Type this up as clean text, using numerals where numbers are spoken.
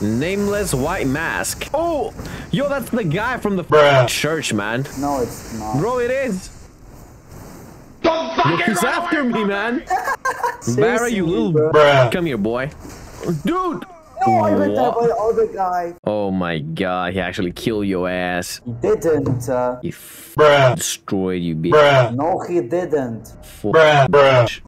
Nameless white mask. Oh, yo, that's the guy from the fucking church, man. No, it's not. Bro, it is. Don't fucking run. He's after me, man. Varre, you little bruh. Come here, boy. Dude. No, I meant that other guy. Oh my god, he actually killed your ass. He didn't. He destroyed you, bitch. No, he didn't. Bruh.